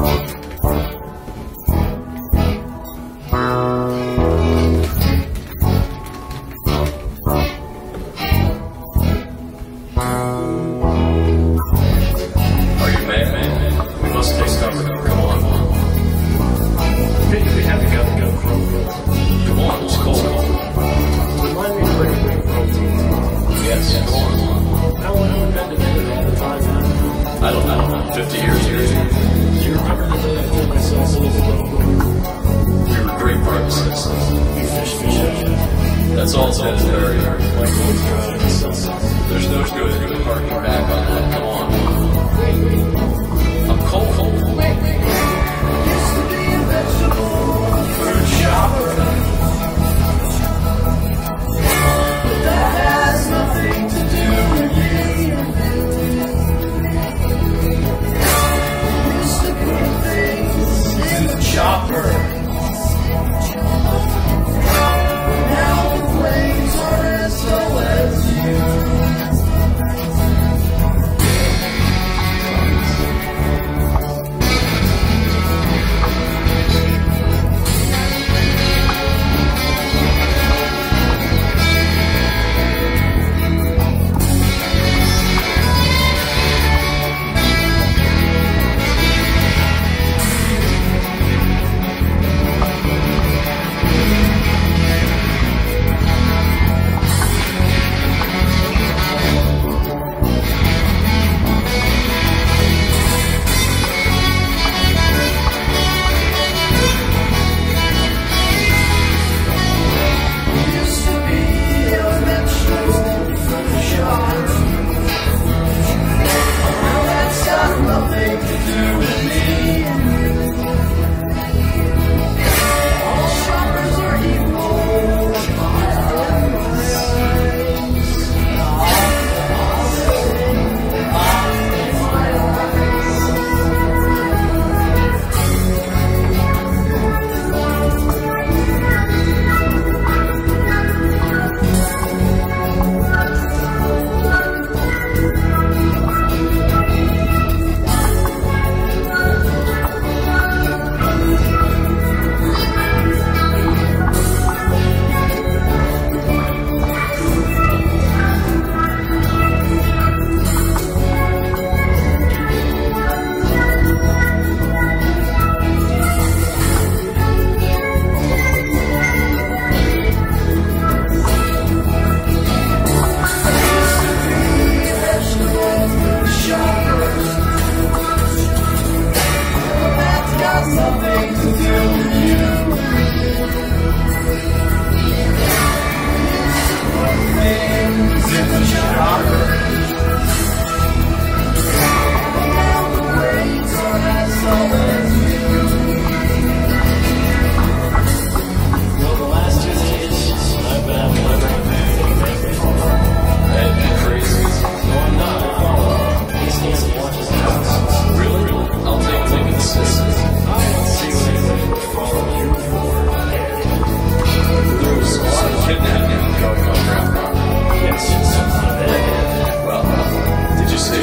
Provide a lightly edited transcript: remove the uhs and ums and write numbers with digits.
Well, did you say